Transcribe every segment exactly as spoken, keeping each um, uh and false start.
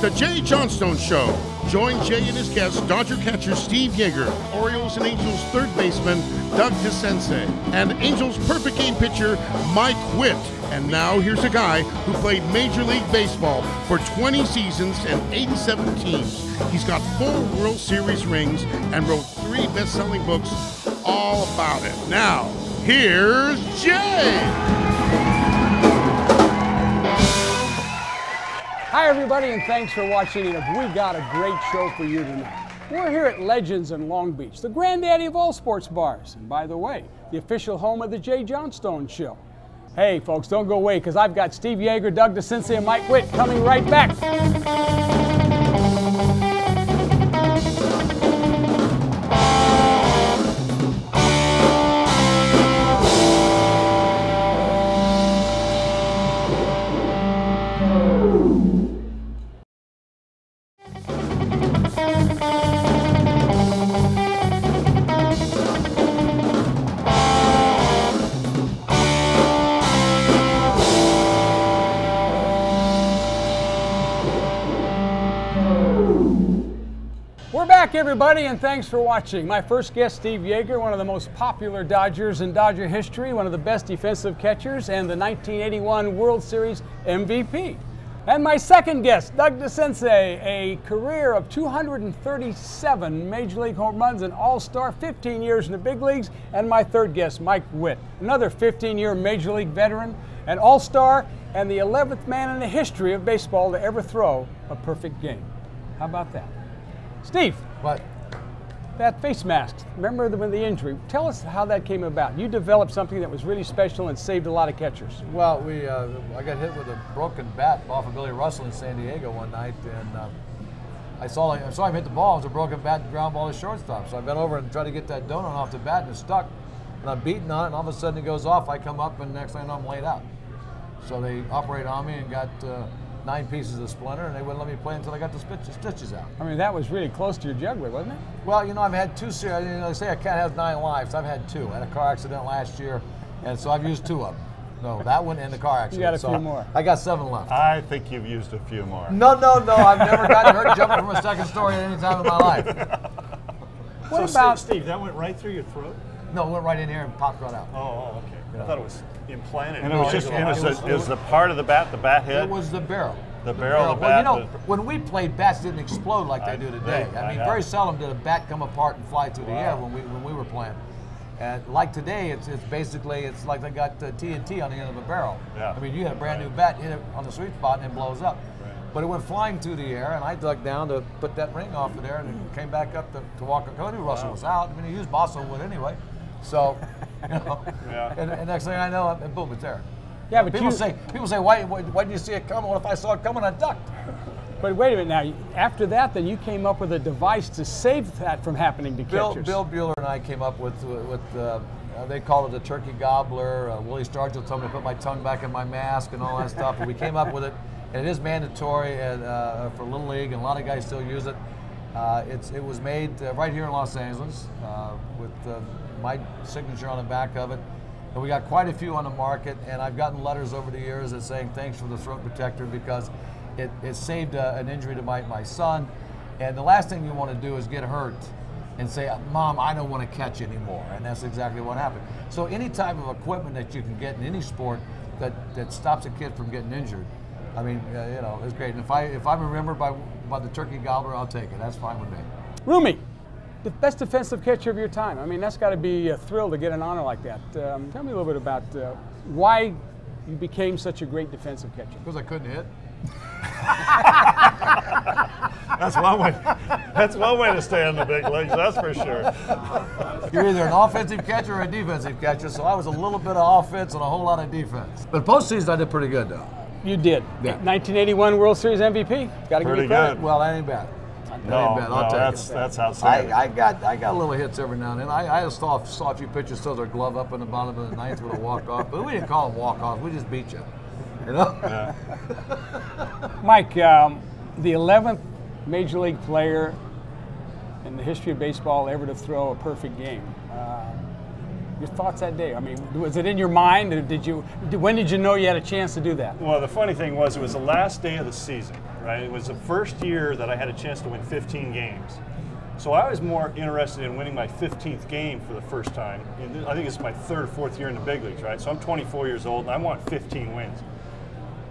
The Jay Johnstone Show. Join Jay and his guests, Dodger catcher Steve Yeager, Orioles and Angels third baseman Doug DeCinces, and Angels perfect game pitcher Mike Witt. And now here's a guy who played Major League Baseball for twenty seasons and eighty-seven teams. He's got four World Series rings and wrote three best-selling books all about it. Now, here's Jay! Hi, everybody, and thanks for watching it. We've got a great show for you tonight. We're here at Legends in Long Beach, the granddaddy of all sports bars. And by the way, the official home of the Jay Johnstone Show. Hey, folks, don't go away, because I've got Steve Yeager, Doug DeCinces, and Mike Witt coming right back. Everybody, and thanks for watching. My first guest, Steve Yeager, one of the most popular Dodgers in Dodger history, one of the best defensive catchers, and the nineteen eighty-one World Series M V P. And my second guest, Doug DeCinces, a career of two hundred thirty-seven Major League home runs, an all-star, fifteen years in the big leagues. And my third guest, Mike Witt, another fifteen-year Major League veteran, an all-star, and the eleventh man in the history of baseball to ever throw a perfect game. How about that? Steve. What? That face mask. Remember the, when the injury. Tell us how that came about. You developed something that was really special and saved a lot of catchers. Well, we uh, I got hit with a broken bat off of Billy Russell in San Diego one night, and uh, I saw I saw him hit the ball. It was a broken bat, and ground ball to shortstop. So I bent over and tried to get that donut off the bat, and it stuck. And I'm beating on it, and all of a sudden it goes off. I come up, and next thing I know, I'm laid out. So they operated on me and got. Uh, nine pieces of splinter, and they wouldn't let me play until I got the stitches out. I mean, that was really close to your jugular, wasn't it? Well, you know, I've had two serious, you know, they say a cat has nine lives. I've had two. I had a car accident last year, and so I've used two of them. No, that one and the car accident. You got a so few more. I got seven left. I think you've used a few more. No, no, no. I've never gotten hurt jumping from a second story at any time in my life. What so about Steve, Steve? That went right through your throat? No, it went right in here and popped right out. Oh, oh okay. Yeah. I thought it was implanted. And it was just, it was, a, it was the part of the bat, the bat head? It was the barrel. The, the barrel, barrel, the bat. Well, you know, the... when we played, bats didn't explode like they I, do today. They, I, I mean, know. very seldom did a bat come apart and fly through wow. the air when we when we were playing. And like today, it's, it's basically, it's like they got uh, T N T on the end of a barrel. Yeah. I mean, you had a brand right. new bat, hit it on the sweet spot, and it blows up. Right. But it went flying through the air, and I dug down to put that ring off of there, and it came back up to, to walk. Cody Russell wow. was out. I mean, he used Boston wood anyway. So, you know, yeah. and, and next thing I know, and boom, it's there. Yeah, but people you, say, people say, why, why, why didn't you see it coming? What if I saw it coming? I ducked. But wait a minute now. After that, then you came up with a device to save that from happening to Bill, catchers. Bill Buehler and I came up with with uh, they called it the turkey gobbler. Uh, Willie Stargell told me to put my tongue back in my mask and all that stuff. And we came up with it, and it is mandatory at, uh, for Little League, and a lot of guys still use it. Uh, it's it was made uh, right here in Los Angeles uh, with. Uh, my signature on the back of it. And we got quite a few on the market, and I've gotten letters over the years that saying thanks for the throat protector because it, it saved a, an injury to my, my son. And the last thing you want to do is get hurt and say, Mom, I don't want to catch anymore. And that's exactly what happened. So any type of equipment that you can get in any sport that, that stops a kid from getting injured, I mean, uh, you know, it's great. And if, I, if I'm remembered by, by the turkey gobbler, I'll take it. That's fine with me. Roomy. The best defensive catcher of your time. I mean, that's got to be a thrill to get an honor like that. Um, tell me a little bit about uh, why you became such a great defensive catcher. Because I couldn't hit. That's one way. That's one way to stay in the big leagues. That's for sure. You're either an offensive catcher or a defensive catcher. So I was a little bit of offense and a whole lot of defense. But postseason, I did pretty good, though. You did. Yeah. nineteen eighty-one World Series M V P. Got to give you credit. Good. Well, that ain't bad. No, no, I'll that's it. that's outstanding. I, I got I got little hits every now and then. I, I saw saw a few pitchers throw their glove up in the bottom of the ninth with a walk off, but we didn't call them walk off. We just beat you, you know. Yeah. Mike, um, the eleventh Major League player in the history of baseball ever to throw a perfect game. Uh, Your thoughts that day? I mean, was it in your mind? Or did you? Did, when did you know you had a chance to do that? Well, the funny thing was, it was the last day of the season. right? It was the first year that I had a chance to win fifteen games. So I was more interested in winning my fifteenth game for the first time. And I think it's my third or fourth year in the big leagues, right? So I'm twenty-four years old, and I want fifteen wins.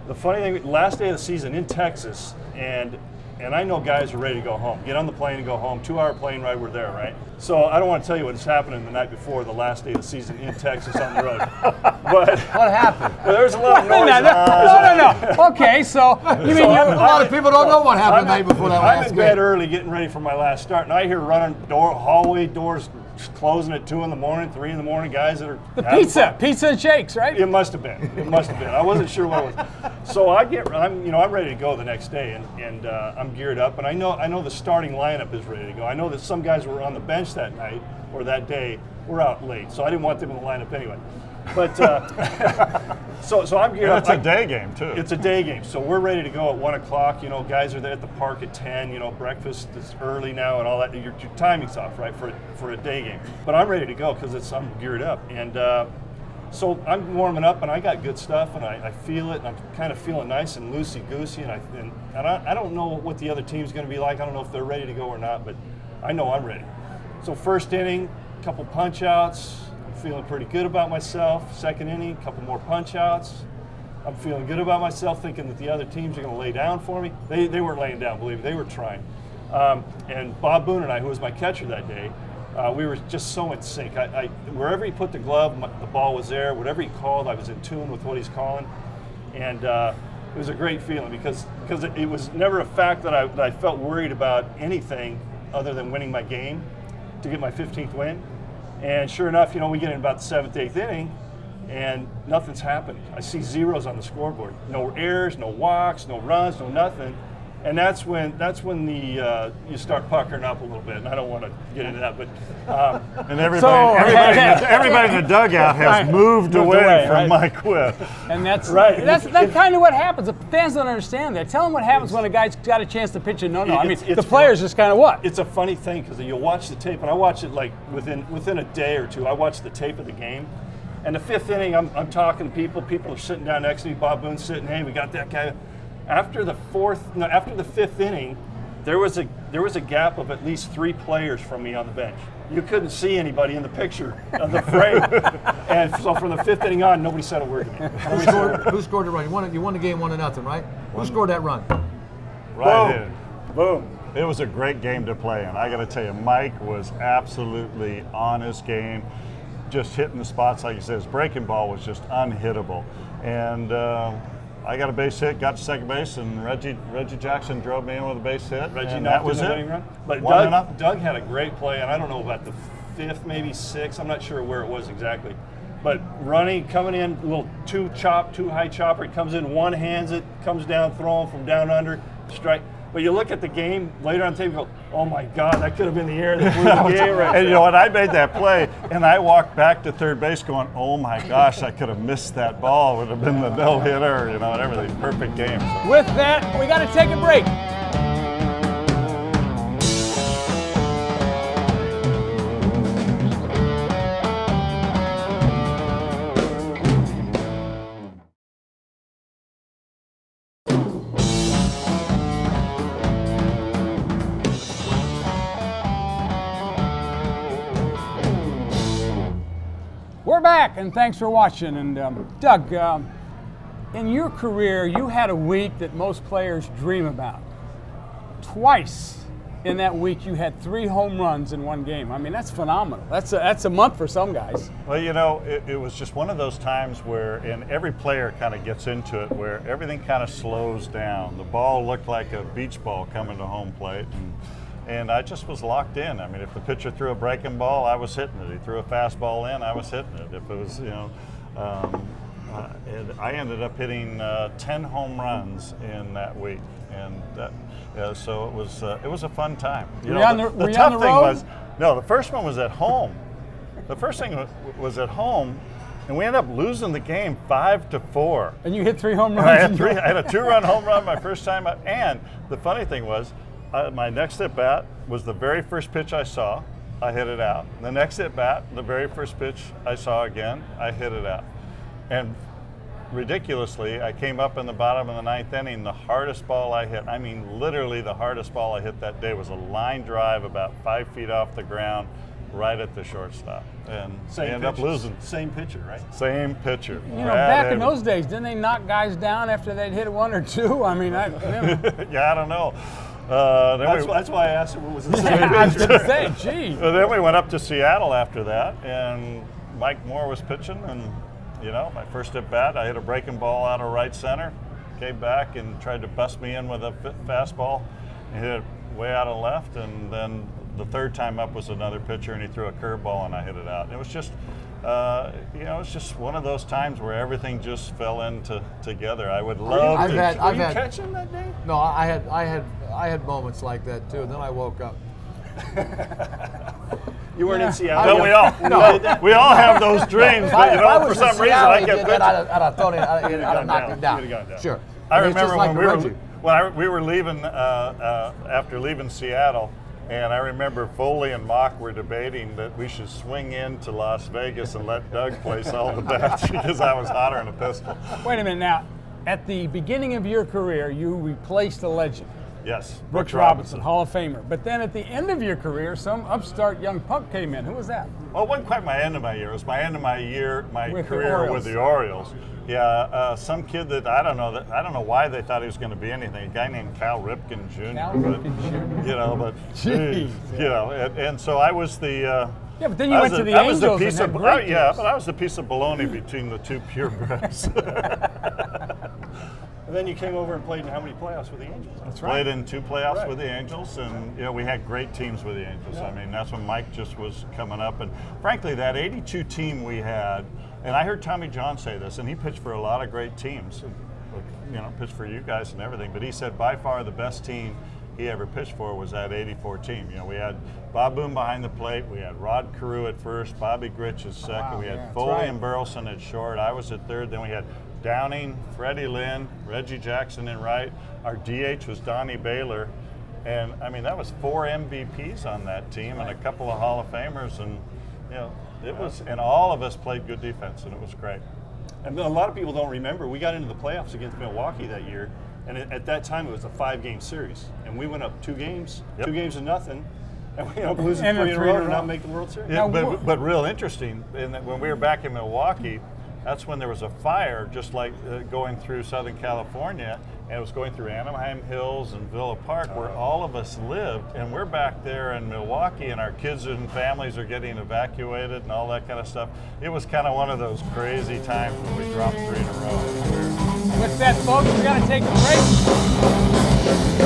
The funny thing, last day of the season in Texas, and and I know guys are ready to go home. Get on the plane and go home. Two-hour plane ride, we're there, right? So I don't want to tell you what's happening the night before the last day of the season in Texas on the road. But what happened? Well, there's a lot of noise. No, no, no, no, no. Okay, so you mean so you, a lot of people don't know what happened the night before that last game. I'm in bed early getting ready for my last start, and I hear running door, hallway doors closing at two in the morning, three in the morning, guys that are... The pizza, pizza and shakes, right? It must have been. It must have been. I wasn't sure what it was. So I get, I'm, you know, I'm ready to go the next day, and, and uh, I'm geared up, and I know, I know the starting lineup is ready to go. I know that some guys were on the bench that night or that day were out late, so I didn't want them in the lineup anyway. But uh, so, so I'm geared yeah, up. It's a day game, too. It's a day game. So we're ready to go at one o'clock. You know, guys are there at the park at ten. You know, breakfast is early now and all that. Your, your timing's off, right, for, for a day game. But I'm ready to go because I'm geared up. And uh, so I'm warming up, and I got good stuff, and I, I feel it, and I'm kind of feeling nice and loosey-goosey. And, I, and, and I, I don't know what the other team's going to be like. I don't know if they're ready to go or not, but I know I'm ready. So first inning, a couple punch-outs. Feeling pretty good about myself. Second inning, a couple more punch outs. I'm feeling good about myself, thinking that the other teams are going to lay down for me. They, they weren't laying down, believe me. They were trying. Um, and Bob Boone and I, who was my catcher that day, uh, we were just so in sync. I, I, wherever he put the glove, my, the ball was there. Whatever he called, I was in tune with what he's calling. And uh, it was a great feeling because, because it, it was never a fact that I, that I felt worried about anything other than winning my game to get my fifteenth win. And sure enough, you know, we get in about the seventh, eighth inning, and nothing's happening. I see zeros on the scoreboard. No errors, no walks, no runs, no nothing. And that's when that's when the uh, you start puckering up a little bit. And I don't want to get into that, but um, and everybody, so, everybody, yeah. everybody in the dugout has right. moved, moved away, away from right. Mike Witt. And that's right. That's that's it, kind of what happens. The fans don't understand that. Tell them what happens when a guy's got a chance to pitch a no-no. It, I mean, it's, it's the players fun. Just kind of what? It's a funny thing because you'll watch the tape, and I watch it like within within a day or two. I watch the tape of the game. And the fifth inning, I'm I'm talking to people. People are sitting down next to me. Bob Boone's sitting. Hey, we got that guy. After the fourth, no, after the fifth inning, there was a there was a gap of at least three players from me on the bench. You couldn't see anybody in the picture of the frame, and so from the fifth inning on, nobody said a word to me. Who scored, who scored the run? You won, you won the game one to nothing, right? One. Who scored that run? Right in. Boom. It was a great game to play in. I got to tell you, Mike was absolutely on his game, just hitting the spots like he says. Breaking ball was just unhittable, and. Uh, I got a base hit, got to second base, and Reggie Reggie Jackson drove me in with a base hit. Reggie and that was it. Run. But Doug, Doug had a great play, and I don't know about the fifth, maybe sixth. I'm not sure where it was exactly. But running, coming in, a little two chop, two high chopper. He comes in, one hands it, comes down, throwing from down under, strike. But you look at the game later on the tape, you go, oh my God, that could have been the air that blew the game right And you know what, I made that play, and I walked back to third base going, oh my gosh, I could have missed that ball. It would have been the no-hitter, you know, and everything. Perfect game. So. With that, we got to take a break. Back and thanks for watching. And um, Doug, um, in your career, you had a week that most players dream about. Twice in that week, you had three home runs in one game. I mean, that's phenomenal. That's a, that's a month for some guys. Well, you know, it, it was just one of those times where, and every player kind of gets into it, where everything kind of slows down. The ball looked like a beach ball coming to home plate. And, And I just was locked in. I mean, if the pitcher threw a breaking ball, I was hitting it. He threw a fastball in, I was hitting it. If it was, you know, um, uh, it, I ended up hitting uh, ten home runs in that week, and that, uh, so it was uh, it was a fun time. You know, the, the, the tough thing was, no, the first one was at home. The first thing was, was at home. And we ended up losing the game five to four. And you hit three home runs. I had, three, I had a two-run home run my first time up. And the funny thing was, I, my next at bat was the very first pitch I saw, I hit it out. The next at bat, the very first pitch I saw again, I hit it out. And ridiculously, I came up in the bottom of the ninth inning. The hardest ball I hit, I mean literally the hardest ball I hit that day, was a line drive about five feet off the ground right at the shortstop. And same they ended up losing. Same pitcher, right? Same pitcher. You know, Brad back Edwards. In those days, didn't they knock guys down after they'd hit one or two? I mean, I yeah, I don't know. Uh, that's, we, that's why I asked him what was the same I was going to say, gee. So then we went up to Seattle after that, and Mike Moore was pitching, and, you know, my first at bat, I hit a breaking ball out of right center, came back and tried to bust me in with a fastball, and hit it way out of left, and then the third time up was another pitcher, and he threw a curveball, and I hit it out. And it was just, uh, you know, it's just one of those times where everything just fell into together. I would love. I've to had, I've you had, catching that day? No, I had, I had, I had moments like that too. And then I woke up. You weren't yeah. in Seattle. Don't we all? No. We all have those dreams, but you know, I for some reason I kept pitching. I'd have thrown it. I'd have knocked it down. down. Sure. I, I mean, remember when, like we were, when I, we were leaving uh, uh, after leaving Seattle. And I remember Foley and Mock were debating that we should swing into Las Vegas and let Doug place all the bats because I was hotter than a pistol. Wait a minute now. At the beginning of your career, you replaced a legend. Yes. Brooks, Brooks Robinson, Robinson, Hall of Famer. But then at the end of your career, some upstart young punk came in. Who was that? Well, it wasn't quite my end of my year. It was my end of my year, my with career the with the Orioles. Yeah, uh, some kid that I don't know. That, I don't know why they thought he was going to be anything. A guy named Cal Ripken Junior Cal Ripken Junior You know, but Jeez, you yeah. know, and, and so I was the. Uh, yeah, but then you went a, to the I Angels. Was the piece and of, had great I, yeah, but I was the piece of baloney between the two purebreds. And then you came over and played in how many playoffs with the Angels? That's right. Played in two playoffs right. with the Angels, and you know, we had great teams with the Angels. Yeah. I mean, that's when Mike just was coming up, and frankly, that eighty-two team we had. And I heard Tommy John say this, and he pitched for a lot of great teams, you know, pitched for you guys and everything, but he said by far the best team he ever pitched for was that eighty-four team. You know, we had Bob Boone behind the plate, we had Rod Carew at first, Bobby Grich at second, wow, we had yeah, Foley right. and Burleson at short, I was at third, then we had Downing, Freddie Lynn, Reggie Jackson in right, our D H was Donnie Baylor, and I mean, that was four M V Ps on that team right. and a couple of Hall of Famers, and you know, it was, and all of us played good defense, and it was great. And a lot of people don't remember, we got into the playoffs against Milwaukee that year, and it, at that time it was a five-game series, and we went up two games, yep. two games to nothing, and we ended up losing and three in a row to not make the World Series. Yeah, but, but real interesting, in that when we were back in Milwaukee, that's when there was a fire, just like uh, going through Southern California, and it was going through Anaheim Hills and Villa Park, oh. where all of us lived, and we're back there in Milwaukee, and our kids and families are getting evacuated and all that kind of stuff. It was kind of one of those crazy times when we dropped three in a row. With that, folks, we're going to take a break.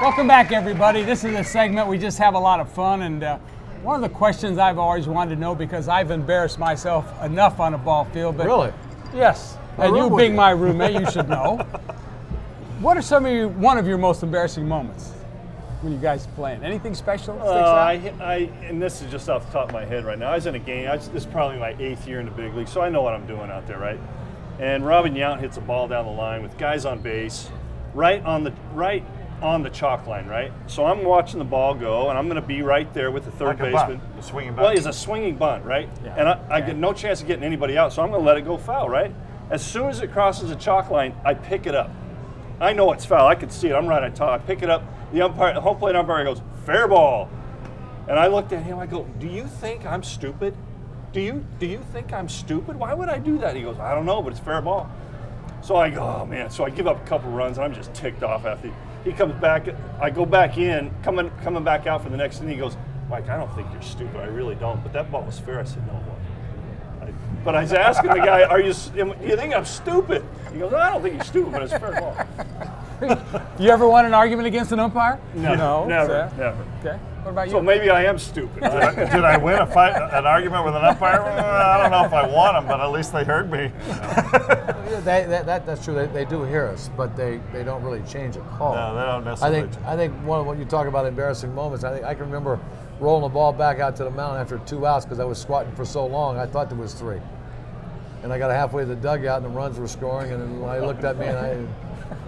Welcome back, everybody. This is a segment we just have a lot of fun, and uh, one of the questions I've always wanted to know, because I've embarrassed myself enough on a ball field. But really? Yes. My and you being you. my roommate, you should know. What are some of your, one of your most embarrassing moments when you guys are playing? Anything special? Uh, I, I and this is just off the top of my head right now. I was in a game. I was, this is probably my eighth year in the big league, so I know what I'm doing out there, right? And Robin Yount hits a ball down the line with guys on base, right on the right. on the chalk line, right? So I'm watching the ball go, and I'm going to be right there with the third like baseman. A swinging bunt. Well, it's a swinging bunt, right? Yeah. And I, I okay. get no chance of getting anybody out, so I'm going to let it go foul, right? As soon as it crosses the chalk line, I pick it up. I know it's foul. I can see it. I'm right on top. I pick it up. The umpire, the home plate umpire goes, fair ball. And I looked at him. I go, do you think I'm stupid? Do you, do you think I'm stupid? Why would I do that? He goes, I don't know, but it's fair ball. So I go, oh, man. So I give up a couple runs, and I'm just ticked off after. He comes back, I go back in, coming coming back out for the next, and he goes, Mike, I don't think you're stupid, I really don't, but that ball was fair. I said, no, it wasn't. I, but I was asking the guy, are you, do you think I'm stupid? He goes, I don't think you're stupid, but it's fair ball. You ever won an argument against an umpire? Never, no, never, so. never. Okay. What about you? So maybe I am stupid. Did, I, did I win a fight, an argument with an umpire? I don't know if I won them, but at least they heard me. Yeah, they, that, that, that's true. They, they do hear us, but they, they don't really change a call. No, they don't necessarily. I think I think one of what you talk about embarrassing moments. I think I can remember rolling the ball back out to the mound after two outs because I was squatting for so long. I thought there was three, and I got halfway to the dugout and the runs were scoring, and then I looked at me and I.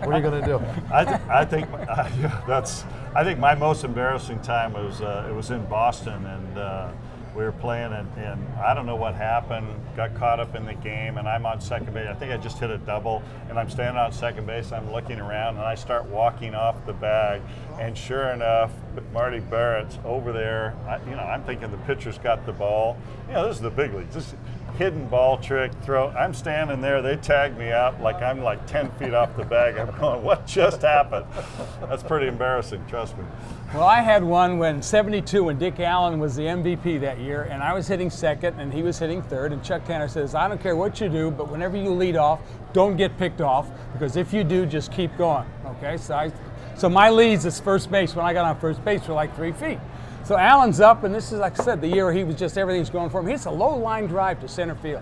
What are you going to do? I, th I think uh, yeah, that's. I think my most embarrassing time was uh, it was in Boston, and uh, we were playing, and, and I don't know what happened. Got caught up in the game, and I'm on second base. I think I just hit a double, and I'm standing on second base. I'm looking around, and I start walking off the bag, and sure enough, Marty Barrett's over there. I, you know, I'm thinking the pitcher's got the ball. You know, this is the big leagues. This, hidden ball trick, throw. I'm standing there, they tag me out like I'm like ten feet off the bag. I'm going, what just happened? That's pretty embarrassing, trust me. Well, I had one when seventy-two, when Dick Allen was the M V P that year, and I was hitting second and he was hitting third, and Chuck Tanner says, I don't care what you do, but whenever you lead off, don't get picked off, because if you do, just keep going, okay? So, I, so my leads is first base. When I got on first base, were like three feet. So Allen's up, and this is, like I said, the year he was just, everything's going for him. He hits a low line drive to center field.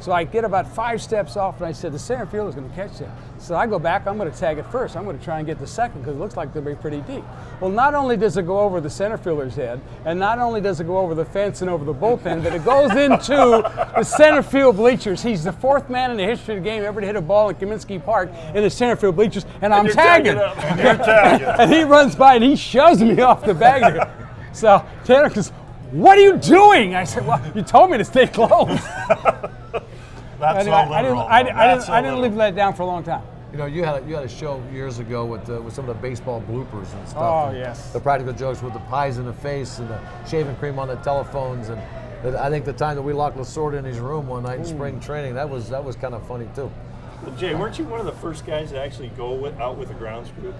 So I get about five steps off, and I said, the center field is going to catch that. So I go back, I'm going to tag it first. I'm going to try and get the second, because it looks like they'll be pretty deep. Well, not only does it go over the center fielder's head, and not only does it go over the fence and over the bullpen, but it goes into the center field bleachers. He's the fourth man in the history of the game ever to hit a ball at Comiskey Park in the center field bleachers, and, and I'm tagging. And, you're tagging. And he runs by, and he shoves me off the bag there. So Tanner goes, what are you doing? I said, well, you told me to stay close. That's anyway, so I, I didn't, I, That's I didn't, so I didn't leave that down for a long time. You know, you had a, you had a show years ago with uh, with some of the baseball bloopers and stuff. Oh, and yes. The practical jokes with the pies in the face and the shaving cream on the telephones. And the, I think the time that we locked Lasorda in his room one night in Ooh. spring training, that was, that was kind of funny, too. Well, Jay, weren't you one of the first guys to actually go with, out with the grounds crew?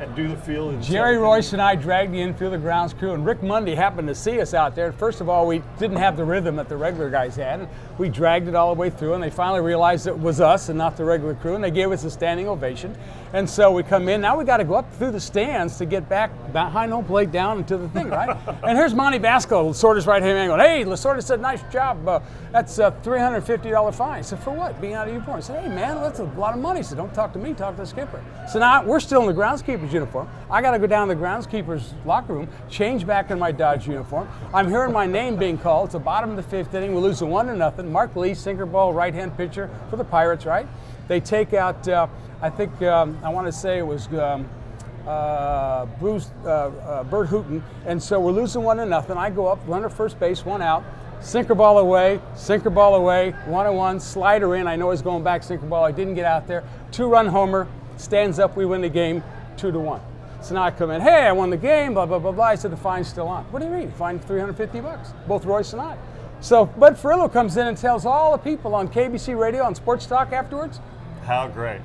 And do the field. Jerry Royce and I dragged the infield grounds crew, and Rick Monday happened to see us out there. First of all, we didn't have the rhythm that the regular guys had. And we dragged it all the way through, and they finally realized it was us and not the regular crew, and they gave us a standing ovation. And so we come in. Now we got to go up through the stands to get back behind home plate down into the thing, right? And here's Monte Basco, Lasorda's right hand man, going, hey, Lasorda said, nice job. Uh, that's a three hundred fifty dollar fine. I said, for what? Being out of uniform. I said, hey, man, that's a lot of money. He said, don't talk to me, talk to the skipper. So now we're still in the groundskeeper uniform. I got to go down to the groundskeeper's locker room, change back in my Dodge uniform. I'm hearing my name being called. It's the bottom of the fifth inning. We lose a one to nothing. Mark Lee, sinker ball, right-hand pitcher for the Pirates, right? They take out, uh, I think, um, I want to say it was um, uh, Bruce, uh, uh, Burt Hooten. And so we're losing one to nothing. I go up, runner first base, one out. Sinker ball away, sinker ball away, one-on-one, slider in. I know he's going back, sinker ball. I didn't get out there. Two-run homer, stands up, we win the game. Two to one. So now I come in, hey, I won the game, blah, blah, blah, blah. I said, the fine's still on. What do you mean? Fine, three hundred fifty bucks, both Royce and I. So Bud Ferrillo comes in and tells all the people on K B C Radio, on Sports Talk afterwards. How great.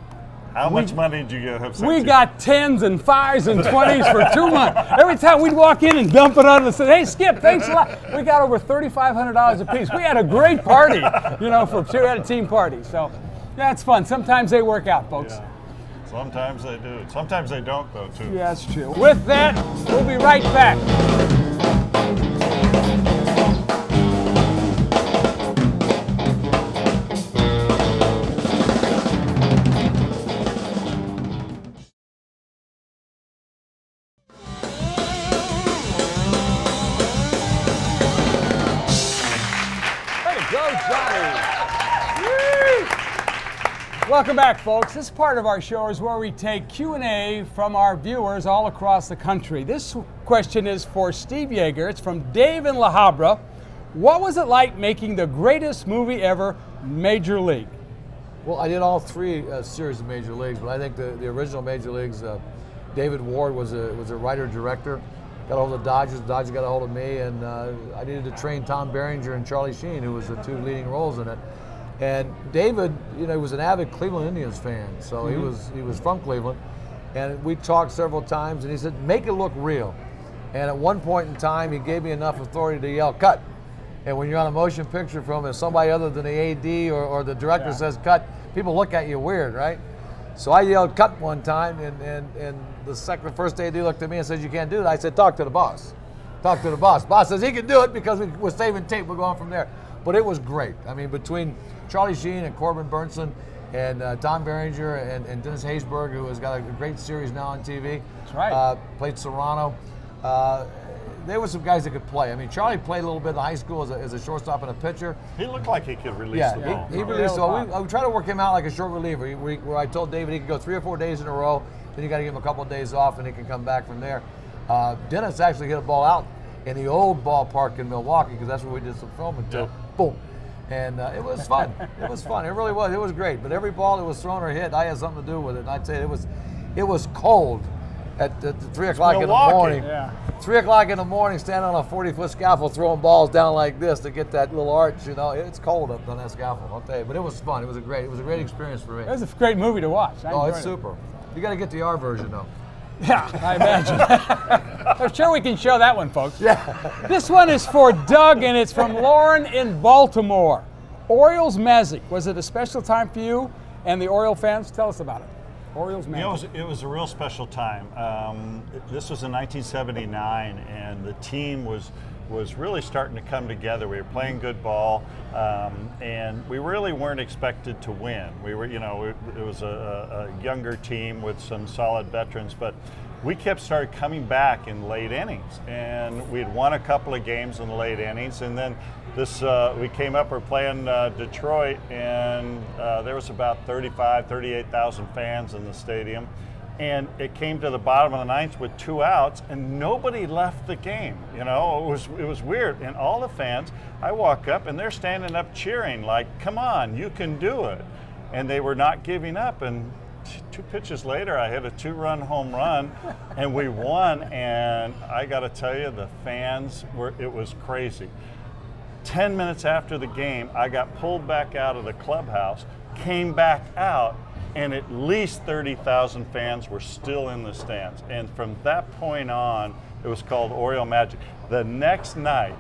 How we, much money did you get? We got tens and fives and twenties for two months. Every time we'd walk in and dump it on and say, hey, Skip, thanks a lot. We got over thirty-five hundred dollars a piece. We had a great party, you know, for two, had a team party. So that's fun. Sometimes they work out, folks. Yeah. Sometimes they do. Sometimes they don't, though, too. Yeah, that's true. With that, we'll be right back. Welcome back, folks. This part of our show is where we take Q and A from our viewers all across the country. This question is for Steve Yeager. It's from Dave in La Habra. What was it like making the greatest movie ever, Major League? Well, I did all three uh, series of Major Leagues, but I think the, the original Major Leagues, uh, David Ward was a, was a writer-director. Got a hold of the Dodgers, the Dodgers got a hold of me, and uh, I needed to train Tom Berenger and Charlie Sheen, who was the two leading roles in it. And David, you know, he was an avid Cleveland Indians fan, so mm-hmm. he was he was from Cleveland. And we talked several times, and he said, make it look real. And at one point in time, he gave me enough authority to yell, cut. And when you're on a motion picture film and somebody other than the A D or, or the director yeah. says cut, people look at you weird, right? So I yelled cut one time, and, and, and the, second, the first A D looked at me and said, you can't do that. I said, talk to the boss. Talk to the boss. Boss says he can do it because we're saving tape. We're going from there. But it was great. I mean, between Charlie Sheen and Corbin Burnson and uh, Tom Berenger and, and Dennis Haysburg, who has got a great series now on T V. That's right. Uh, played Serrano. Uh, there were some guys that could play. I mean, Charlie played a little bit in high school as a, as a shortstop and a pitcher. He looked like he could release yeah, the ball. He, he released the ball. I tried to work him out like a short reliever, he, we, where I told David he could go three or four days in a row, then you got to give him a couple of days off and he can come back from there. Uh, Dennis actually hit a ball out in the old ballpark in Milwaukee, because that's where we did some filming yeah. to. Boom. And uh, it was fun. It was fun. It really was. It was great. But every ball that was thrown or hit, I had something to do with it. And I'd say it was, it was cold at, at three o'clock in the morning. Yeah. Three o'clock in the morning, standing on a forty-foot scaffold, throwing balls down like this to get that little arch. You know, it's cold up on that scaffold. I'll tell you. But it was fun. It was a great. It was a great experience for me. It was a great movie to watch. I oh, it's it. super. You got to get the R version though. Yeah, I imagine. I'm sure we can show that one, folks. Yeah. This one is for Doug, and it's from Lauren in Baltimore. Orioles Magic. Was it a special time for you and the Oriole fans? Tell us about it. Orioles Magic. It was, it was a real special time. Um, it, this was in nineteen seventy-nine, and the team was was really starting to come together. We were playing good ball, um, and we really weren't expected to win. We were, you know, it was a, a younger team with some solid veterans, but we kept started coming back in late innings, and we'd won a couple of games in the late innings, and then this uh, we came up, we're playing uh, Detroit, and uh, there was about thirty-five, thirty-eight thousand fans in the stadium. And it came to the bottom of the ninth with two outs, and nobody left the game. You know, it was it was weird. And all the fans, I walk up, and they're standing up cheering, like, "Come on, you can do it!" And they were not giving up. And two pitches later, I hit a two-run home run, and we won. And I got to tell you, the fans were—it was crazy. Ten minutes after the game, I got pulled back out of the clubhouse, came back out. And at least thirty thousand fans were still in the stands. And from that point on, it was called Oriole Magic. The next night,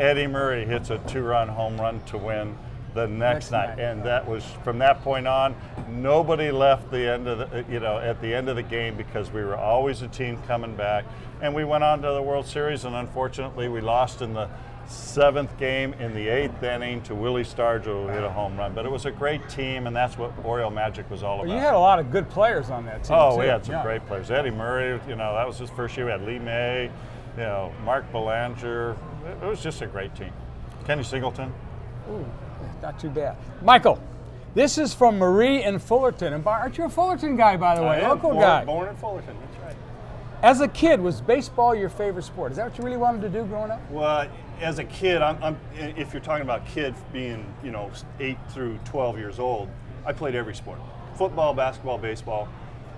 Eddie Murray hits a two-run home run to win the next, next night. night. And that was, from that point on, nobody left the end of the, you know, at the end of the game, because we were always a team coming back. And we went on to the World Series, and unfortunately, we lost in the seventh game in the eighth inning to Willie Stargell, who hit a home run. But it was a great team, and that's what Oriole Magic was all about. Well, you had a lot of good players on that team. Oh, too. We had some yeah. great players. Eddie Murray, you know, that was his first year. We had Lee May, you know, Mark Belanger. It was just a great team. Kenny Singleton. Ooh, not too bad. Michael, this is from Marie in Fullerton. And aren't you a Fullerton guy, by the way? Local guy. Born in Fullerton. That's right. As a kid, was baseball your favorite sport? Is that what you really wanted to do growing up? Well, as a kid, I'm, I'm, if you're talking about kids being, you know, eight through twelve years old, I played every sport. Football, basketball, baseball.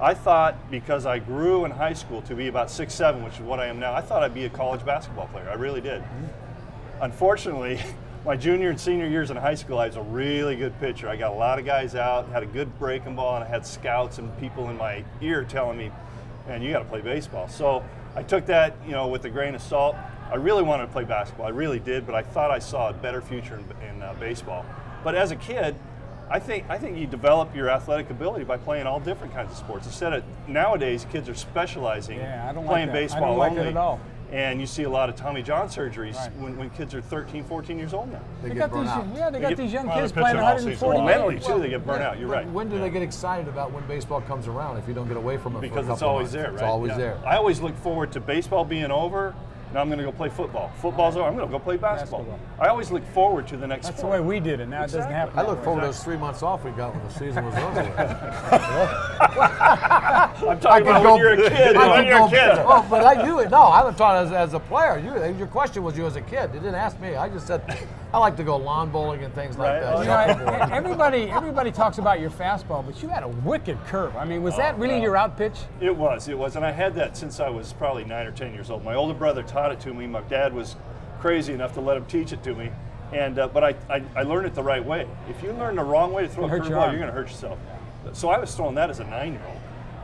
I thought, because I grew in high school to be about six seven, which is what I am now, I thought I'd be a college basketball player. I really did. Mm-hmm. Unfortunately, my junior and senior years in high school, I was a really good pitcher. I got a lot of guys out, had a good breaking ball, and I had scouts and people in my ear telling me, and you got to play baseball. So I took that, you know, with a grain of salt. I really wanted to play basketball. I really did, but I thought I saw a better future in, in uh, baseball. But as a kid, I think I think you develop your athletic ability by playing all different kinds of sports. Instead of nowadays, kids are specializing yeah, I don't playing like that. baseball I don't like only. It at all. And you see a lot of Tommy John surgeries right. when, when kids are thirteen, fourteen years old now. They, they get got these, out. Yeah, they, they got get, these young well, kids playing one forty. Well, mentally too, well, they get burnt yeah, out. You're right. When do yeah. they get excited about when baseball comes around if you don't get away from it? Because for a it's always months. there, right? It's always yeah. there. I always look forward to baseball being over. Now I'm going to go play football. Football's over. I'm going to go play basketball. basketball. I always look forward to the next. That's sport. the way we did it. Now exactly. it doesn't happen. I look forward exactly. to those three months off we got when the season was over. I'm talking I about go, when you're a kid. I when you're go, a kid. Oh, but I knew it. No, I was talking as, as a player. You, your question was you as a kid. It didn't ask me. I just said I like to go lawn bowling and things right. like that. You know, everybody, everybody talks about your fastball, but you had a wicked curve. I mean, was oh, that really wow. your out pitch? It was. It was, and I had that since I was probably nine or ten years old. My older brother Todd it to me. My dad was crazy enough to let him teach it to me, and uh, but I, I I learned it the right way. If you learn the wrong way to throw a curveball, your you're going to hurt yourself. So I was throwing that as a nine-year-old.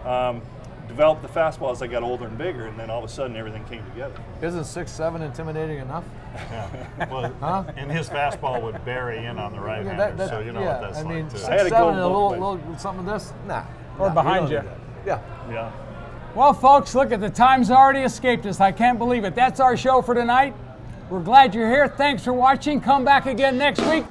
Um, developed the fastball as I got older and bigger, and then all of a sudden everything came together. Isn't six seven intimidating enough? Yeah. Well, huh? And his fastball would bury in on the right yeah, that, that, hander, so you know yeah, what that's I mean, like. Six, I had to go and a little, little something of this, nah, or nah, behind you. Yeah, yeah. Well, folks, look at the time's already escaped us. I can't believe it. That's our show for tonight. We're glad you're here. Thanks for watching. Come back again next week.